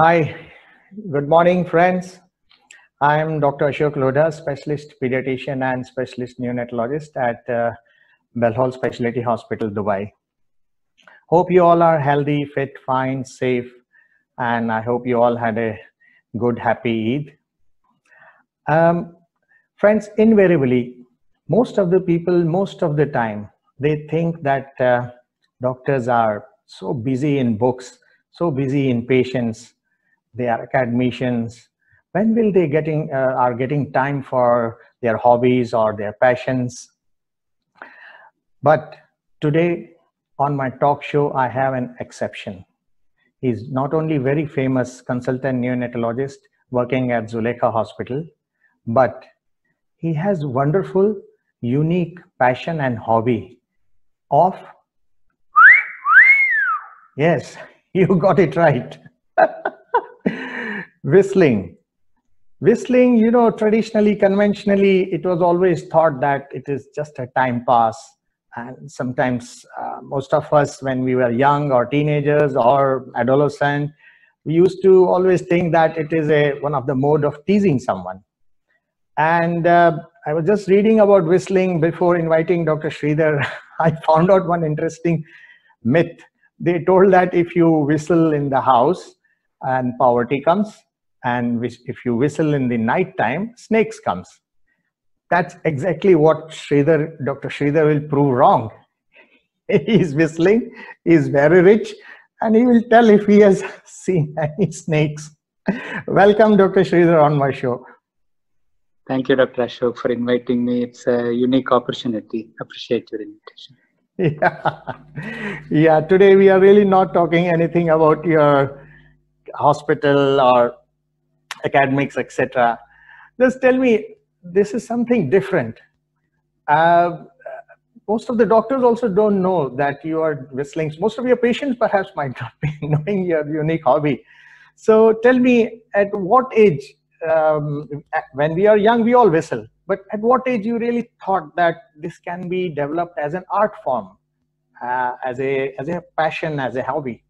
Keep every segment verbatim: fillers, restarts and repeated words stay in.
Hi, good morning friends. I am Doctor Ashok Lodha, specialist pediatrician and specialist neonatologist at uh, Bell Hall Specialty Hospital, Dubai. Hope you all are healthy, fit, fine, safe, and I hope you all had a good, happy Eid. Um, friends, invariably, most of the people, most of the time, they think that uh, doctors are so busy in books, so busy in patients, their admissions. When will they getting uh, are getting time for their hobbies or their passions? But today on my talk show, I have an exception. He's not only very famous consultant neonatologist working at Zulekha Hospital, but he has wonderful, unique passion and hobby of, yes, you got it right, whistling. Whistling, you know, traditionally, conventionally, it was always thought that it is just a time pass. And sometimes uh, most of us, when we were young or teenagers or adolescent, we used to always think that it is a one of the mode of teasing someone. And uh, I was just reading about whistling before inviting Doctor Sridhar. I found out one interesting myth. They told that if you whistle in the house and poverty comes, and if you whistle in the night time, snakes comes. That's exactly what Sridhar, Doctor Sridhar will prove wrong. He is whistling, he is very rich, and he will tell if he has seen any snakes. Welcome, Doctor Sridhar, on my show. Thank you, Doctor Ashok, for inviting me. It's a unique opportunity. Appreciate your invitation. Yeah, yeah. Today we are really not talking anything about your hospital or academics, et cetera. Just tell me, this is something different. Uh, most of the doctors also don't know that you are whistling. Most of your patients perhaps might not be knowing your unique hobby. So tell me, at what age, um, when we are young, we all whistle, but at what age you really thought that this can be developed as an art form, uh, as a, as a passion, as a hobby?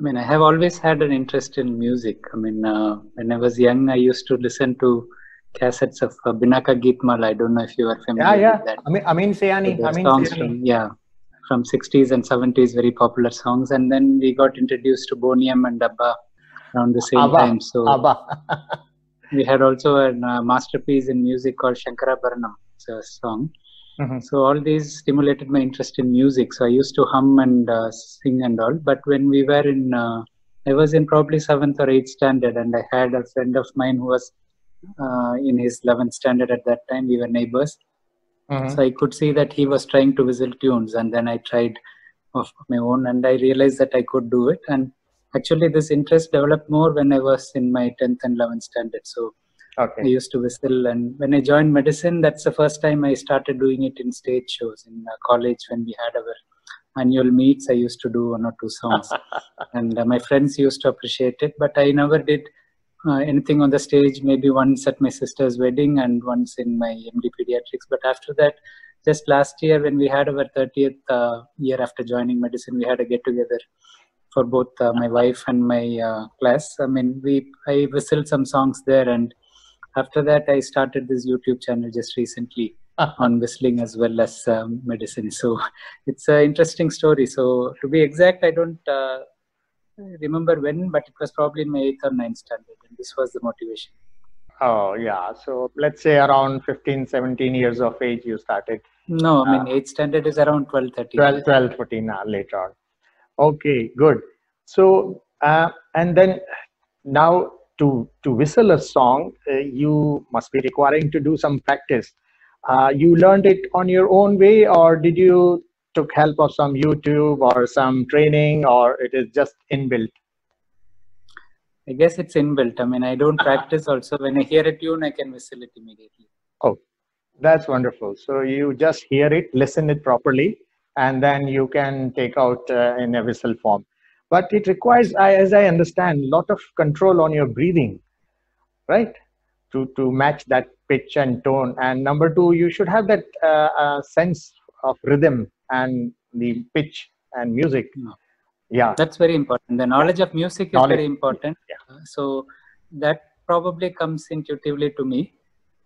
I mean, I have always had an interest in music. I mean, uh, when I was young, I used to listen to cassettes of uh, Binaka Geetmal. I don't know if you are familiar yeah, yeah. with that. I mean, Ameen Sayani. So Ameen songs Sayani. From, yeah, from sixties and seventies, very popular songs. And then we got introduced to Boney M and Abba around the same Abba. time. So Abba. We had also a uh, masterpiece in music called Shankarabharanam. It's a song. Mm-hmm. So all these stimulated my interest in music. So I used to hum and uh, sing and all. But when we were in, uh, I was in probably seventh or eighth standard, and I had a friend of mine who was uh, in his eleventh standard at that time. We were neighbors. Mm-hmm. So I could see that he was trying to whistle tunes, and then I tried of my own, and I realized that I could do it. And actually, this interest developed more when I was in my tenth and eleventh standard. So. Okay. I used to whistle, and when I joined medicine, that's the first time I started doing it in stage shows. In uh, college, when we had our annual meets, I used to do one or two songs, and uh, my friends used to appreciate it, but I never did uh, anything on the stage, maybe once at my sister's wedding and once in my M D pediatrics. But after that, just last year when we had our thirtieth uh, year after joining medicine, we had a get-together for both uh, my wife and my uh, class. I mean, we I whistled some songs there, and after that, I started this YouTube channel just recently on whistling as well as um, medicine. So it's an interesting story. So to be exact, I don't uh, remember when, but it was probably in my eighth or ninth standard. And this was the motivation. Oh, yeah. So let's say around fifteen, seventeen years of age, you started. No, I mean, uh, eighth standard is around twelve, thirteen. twelve, twelve, fourteen uh, later on. Okay, good. So, uh, and then now, To, to whistle a song, uh, you must be requiring to do some practice. Uh, you learned it on your own way, or did you took help of some YouTube or some training, or it is just inbuilt? I guess it's inbuilt. I mean, I don't practice also. When I hear a tune, I can whistle it immediately. Oh, that's wonderful. So you just hear it, listen it properly, and then you can take out uh, in a whistle form. But it requires, as I understand, a lot of control on your breathing, right? To, to match that pitch and tone. And number two, you should have that uh, uh, sense of rhythm and the pitch and music. Yeah, that's very important. The knowledge of music is knowledge. very important. Yeah. So that probably comes intuitively to me.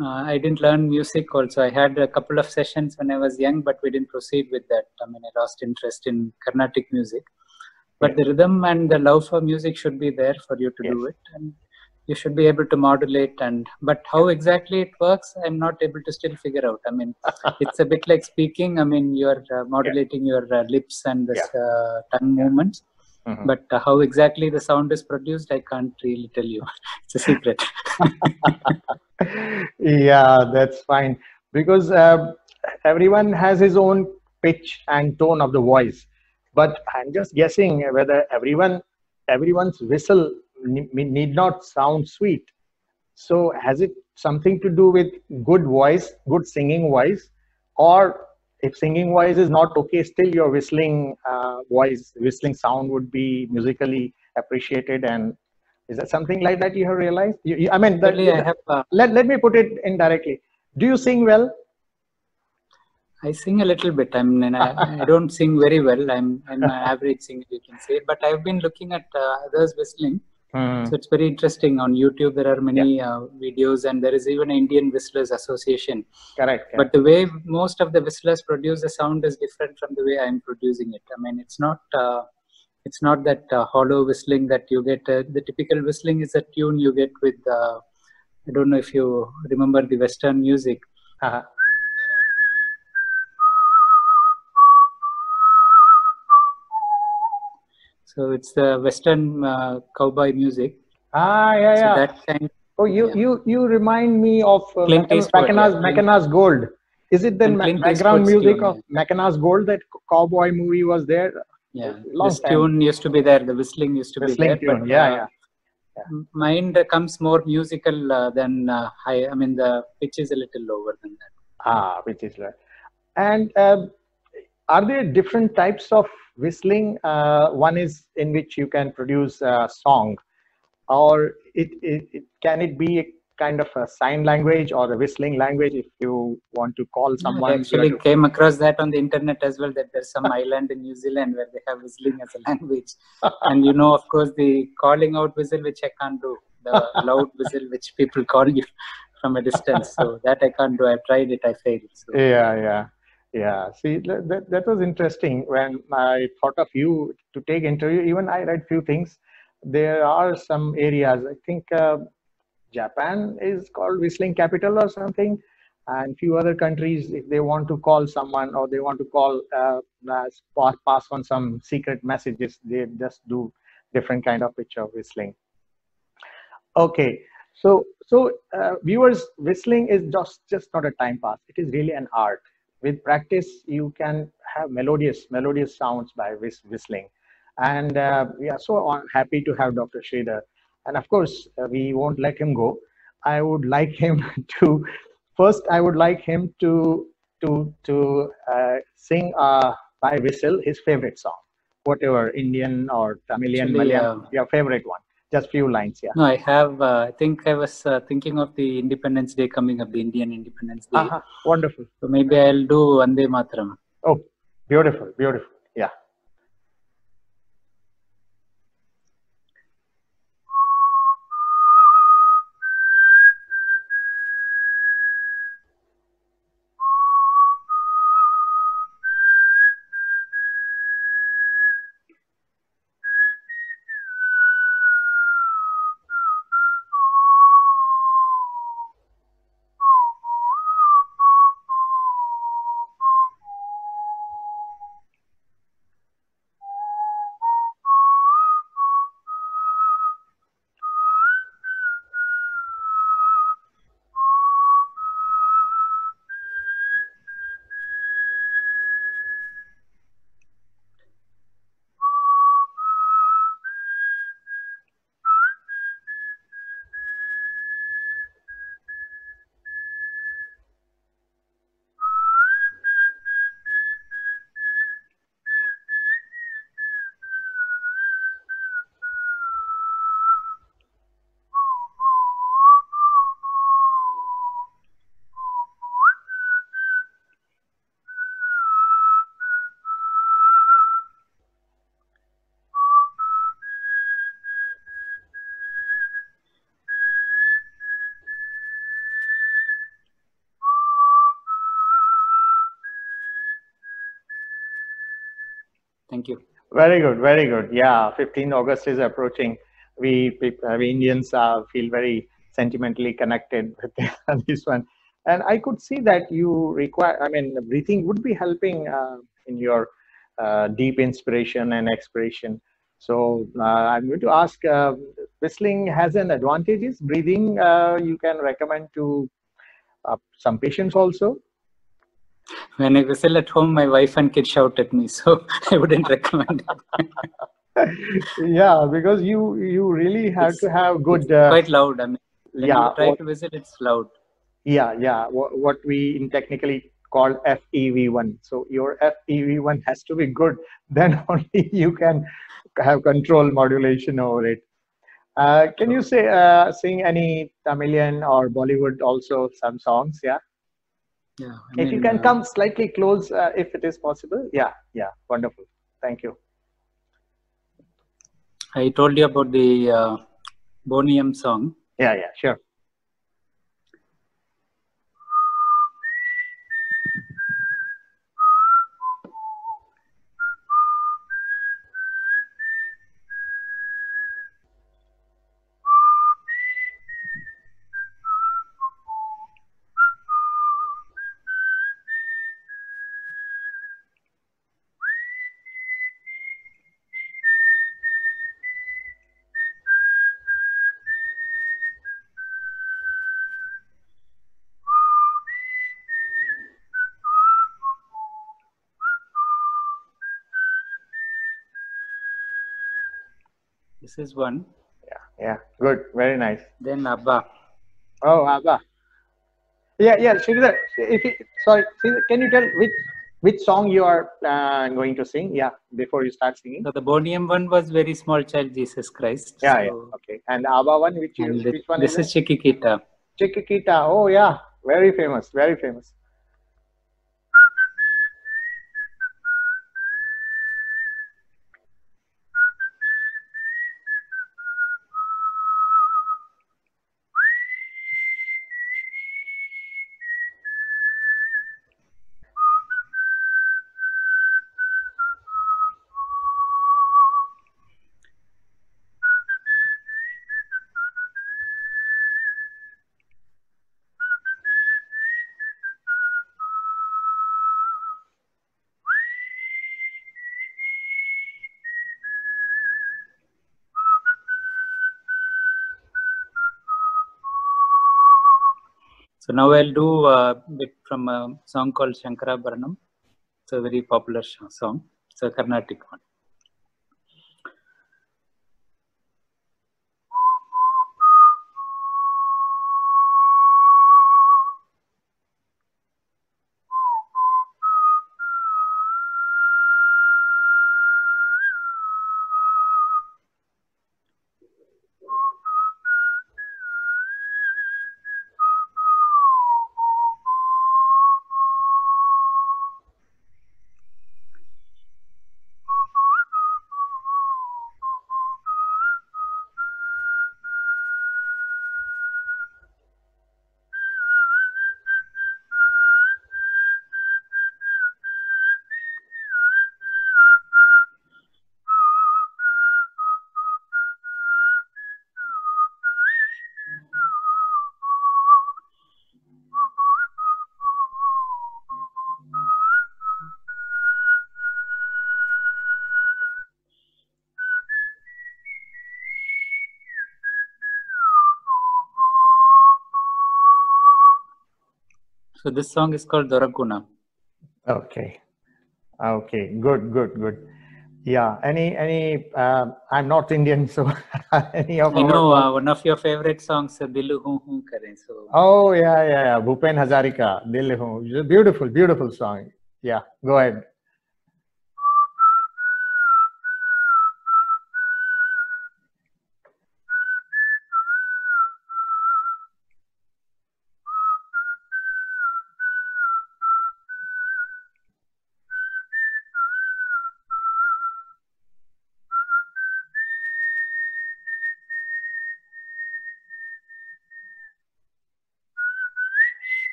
Uh, I didn't learn music also. I had a couple of sessions when I was young, but we didn't proceed with that. I mean, I lost interest in Carnatic music. But yes. the rhythm and the love for music should be there for you to yes. do it. And you should be able to modulate. And But how exactly it works, I'm not able to still figure out. I mean, it's a bit like speaking. I mean, you're uh, modulating yeah. your uh, lips and this yeah. uh, tongue yeah. movements. Mm-hmm. But uh, how exactly the sound is produced, I can't really tell you. It's a secret. Yeah, that's fine. Because uh, everyone has his own pitch and tone of the voice. But I'm just guessing whether everyone, everyone's whistle need not sound sweet. So has it something to do with good voice, good singing voice? Or if singing voice is not okay, still your whistling uh, voice, whistling sound would be musically appreciated. And is that something like that you have realized? You, you, I mean, the, I have, uh, let, let me put it indirectly. Do you sing well? I sing a little bit. I mean, I, I don't sing very well. I'm, I'm an average singer, you can say. But I've been looking at uh, others whistling. Mm. So it's very interesting. On YouTube, there are many yeah. uh, videos, and there is even Indian Whistlers Association. Correct. But the way most of the whistlers produce the sound is different from the way I'm producing it. I mean, it's not uh, it's not that uh, hollow whistling that you get. Uh, the typical whistling is a tune you get with, uh, I don't know if you remember the Western music. Uh-huh. So it's the Western uh, cowboy music. Ah, yeah, so yeah. That kind. Oh, you yeah. you you remind me of uh, Mackinac's yeah. Mackinac's Gold. Is it then Clint background Eastwood's music tune, of yeah. Mackinac's Gold? That cowboy movie was there. Yeah, this tune used to be there. The whistling used to whistling be there. Tune. But, yeah, uh, yeah. yeah. Mine comes more musical uh, than uh, high. I mean, the pitch is a little lower than that. Ah, pitch is lower. And uh, are there different types of whistling? Uh, one is in which you can produce a song, or it, it, it can it be a kind of a sign language or a whistling language if you want to call someone? I actually came across that on the internet as well, that there's some island in New Zealand where they have whistling as a language. And you know, of course, the calling out whistle, which I can't do, the loud whistle which people call you from a distance. So that I can't do. I've tried it, I failed. So. Yeah, yeah. Yeah, see, that, that was interesting. When I thought of you to take interview, even I read few things. There are some areas, I think uh, Japan is called whistling capital or something. And few other countries, if they want to call someone or they want to call, uh, uh, pass on some secret messages, they just do different kind of picture of whistling. Okay, so, so uh, viewers, whistling is just, just not a time pass. It is really an art. With practice, you can have melodious, melodious sounds by whist whistling. And uh, we are so on, happy to have Doctor Sridhar. And of course, uh, we won't let him go. I would like him to, first, I would like him to, to, to uh, sing uh, by whistle his favorite song, whatever, Indian or Tamilian, Actually, Malayalam, uh, your favorite one. Just few lines, yeah. No, I have, uh, I think I was uh, thinking of the Independence Day coming up, the Indian Independence Day. Uh-huh. Wonderful. So maybe I'll do Vande Matram. Oh, beautiful, beautiful, yeah. Thank you. Very good, very good. Yeah, fifteenth August is approaching. We, we Indians uh, feel very sentimentally connected with this one. And I could see that you require, I mean, breathing would be helping uh, in your uh, deep inspiration and expiration. So uh, I'm going to ask, uh, whistling has an advantages, breathing uh, you can recommend to uh, some patients also? When I whistle at home, my wife and kids shout at me, so I wouldn't recommend it. Yeah, because you, you really have it's, to have good... Uh, quite loud, I mean, when yeah, you try what, to whistle, it's loud. Yeah, yeah, what, what we in technically call F E V one. So your F E V one has to be good, then only you can have control modulation over it. Uh, can you say uh, sing any Tamilian or Bollywood also some songs? Yeah. Yeah. I mean, if you can uh, come slightly close, uh, if it is possible. Yeah. Yeah. Wonderful. Thank you. I told you about the uh, Boney M song. Yeah. Yeah. Sure. This is one. Yeah, yeah, good, very nice. Then Abba. Oh, Abba. Yeah, yeah, Sridhar, if you, sorry, Sridhar, can you tell which which song you are uh, going to sing? Yeah, before you start singing. So the Boney M one was Very Small Child Jesus Christ. Yeah, so yeah, okay. And Abba one, which, you, the, which one this is? This is Chiquitita. Chiquitita, oh yeah, very famous, very famous. So now I'll do a bit from a song called Shankarabharanam. It's a very popular song. It's a Carnatic one. So this song is called Dorakuna. Okay, okay, good, good, good. Yeah, any, any, uh, I'm not Indian, so any of I know uh, one of your favorite songs, Dil Hoon Hoon Kare. So. Oh, yeah, yeah, yeah, Bhupen Hazarika, Dil Hoon. Beautiful, beautiful song. Yeah, go ahead.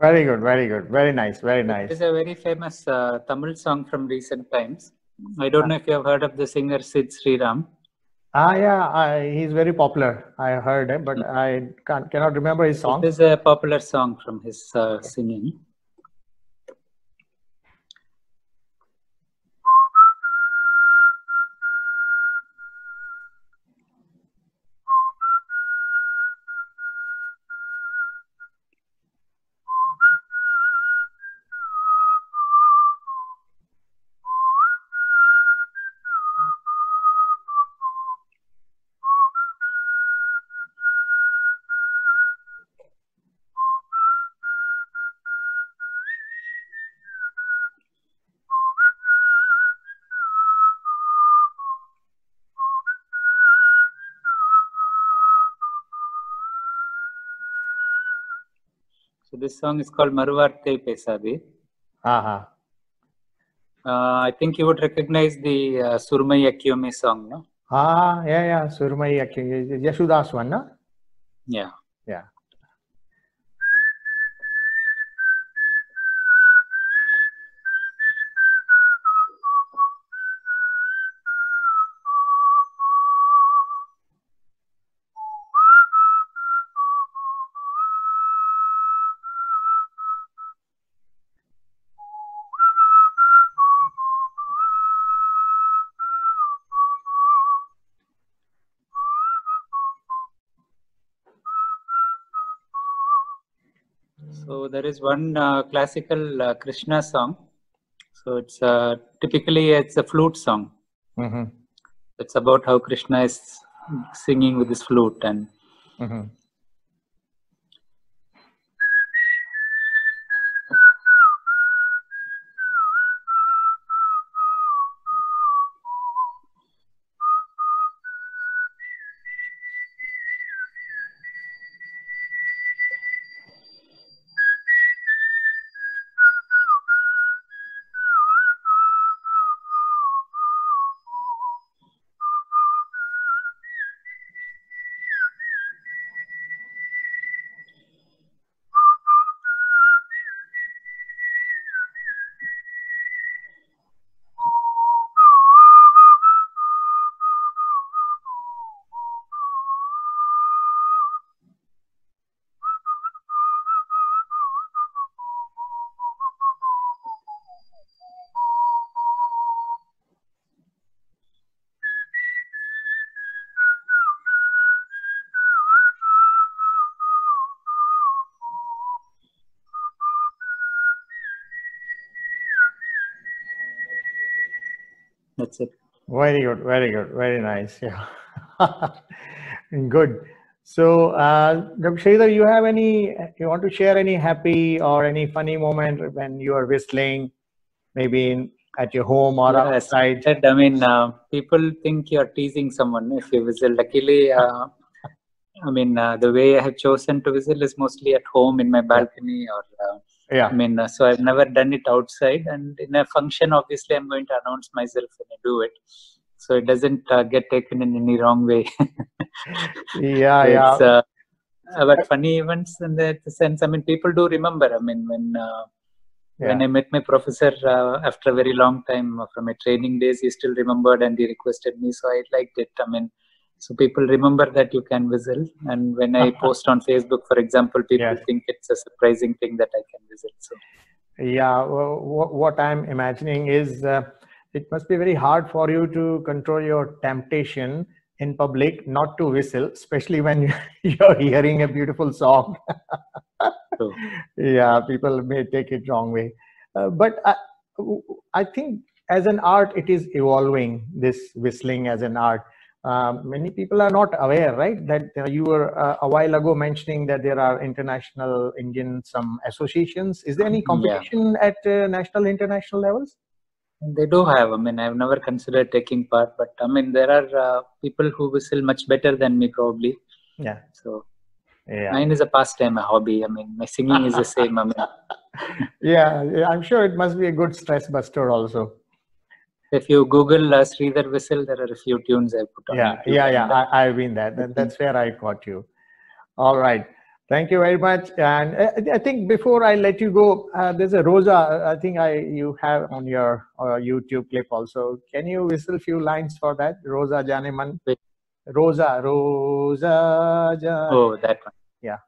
Very good, very good, very nice, very nice. It's a very famous uh, Tamil song from recent times. I don't know if you have heard of the singer Sid Sriram. Ah, yeah, I, he's very popular. I heard him, but I can't, cannot remember his song. It is a popular song from his uh, singing. This song is called Maruvaathai Pesathe. Uh-huh. Uh, I think you would recognize the uh, Surumai Akhiyon me song, no? Ah, yeah, yeah, Surumai Akhiyon me. Yesudas one, no? Yeah. Yeah. So there is one uh, classical uh, Krishna song. So it's uh, typically it's a flute song. Mm-hmm. It's about how Krishna is singing with his flute and. Mm-hmm. That's it. Very good, very good, very nice. Yeah, good. So, uh, Doctor Sridhar, you have any? You want to share any happy or any funny moment when you are whistling, maybe in, at your home or yeah, outside? Said, I mean, uh, people think you are teasing someone if you whistle. Luckily, uh, I mean, uh, the way I have chosen to whistle is mostly at home in my balcony or. Uh, Yeah. I mean, uh, so I've never done it outside, and in a function, obviously, I'm going to announce myself when I do it, so it doesn't uh, get taken in any wrong way. yeah, it's, yeah. Uh, but funny events in that sense. I mean, people do remember. I mean, when uh, yeah. when I met my professor uh, after a very long time from my training days, he still remembered, and he requested me, so I liked it. I mean, so people remember that you can whistle, and when I post on Facebook, for example, people yes. think it's a surprising thing that I can whistle. So, yeah, well, what I'm imagining is uh, it must be very hard for you to control your temptation in public not to whistle, especially when you're hearing a beautiful song. True. Yeah, people may take it wrong way, uh, but I, I think as an art, it is evolving. This whistling as an art. Uh, many people are not aware, right, that uh, you were uh, a while ago mentioning that there are international Indian some associations. Is there any competition yeah. at uh, national, international levels? They do have. I mean, I've never considered taking part, but I mean, there are uh, people who whistle much better than me probably. Yeah. So yeah. mine is a pastime, a hobby. I mean, my singing is the same. I mean. yeah, yeah, I'm sure it must be a good stress buster also. If you Google uh, Sridhar whistle, there are a few tunes I put on. Yeah, YouTube yeah, yeah. I, I've been that. That's where I caught you. All right. Thank you very much. And I, I think before I let you go, uh, there's a Rosa, I think I you have on your uh, YouTube clip also. Can you whistle a few lines for that? Rosa Janeman. Rosa, Rosa Janeman. Oh, that one. Yeah.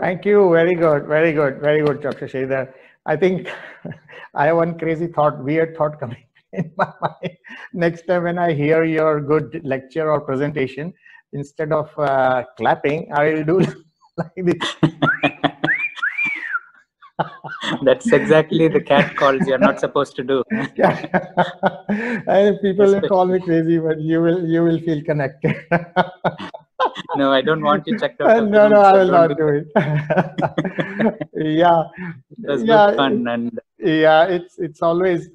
Thank you. Very good. Very good. Very good, Doctor Sridhar. I think I have one crazy thought, weird thought coming in my mind. Next time when I hear your good lecture or presentation, instead of uh, clapping, I will do like this. That's exactly the cat calls you're not supposed to do. Yeah. And people will call me crazy, but you will, you will feel connected. No, I don't want you checked out. No, no, I will not do it. Yeah, that's yeah, fun it, and yeah, it's it's always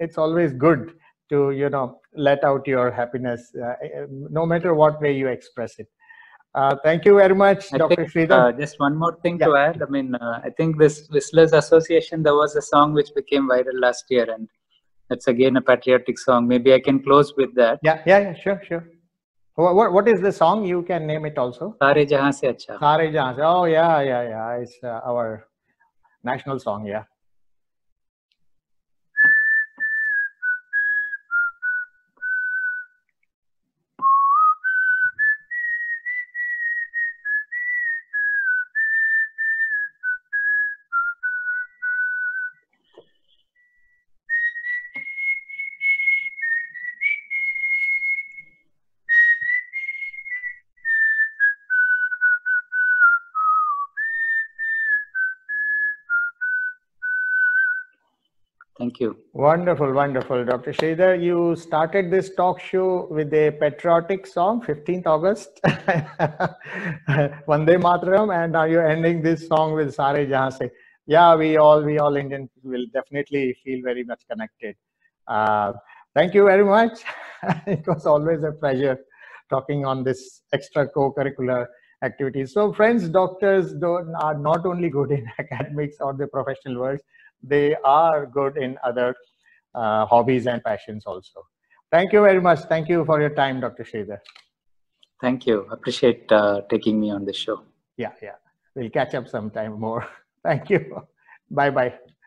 it's always good to you know let out your happiness, uh, no matter what way you express it. Uh, thank you very much, I Doctor think, Sridhar. Uh, just one more thing yeah. to add. I mean, uh, I think this Whistlers Association, there was a song which became viral last year, and that's again a patriotic song. Maybe I can close with that. Yeah, yeah, yeah, sure, sure. What, what is the song? You can name it also. Saare Jahan Se Achha. Saare Jahan Se. Oh, yeah, yeah, yeah. It's uh, our national song, yeah. Thank you. Wonderful, wonderful. Doctor Sridhar, you started this talk show with a patriotic song, fifteenth August, Vande Matram, and now you're ending this song with Saare Jahan Se. Yeah, we all, we all Indians will definitely feel very much connected. Uh, thank you very much. It was always a pleasure talking on this extra co-curricular activities. So friends, doctors are not only good in academics or the professional world, they are good in other uh, hobbies and passions also. Thank you very much. Thank you for your time, Doctor Sridhar. Thank you. Appreciate uh, taking me on the show. Yeah, yeah. We'll catch up sometime more. Thank you. Bye-bye.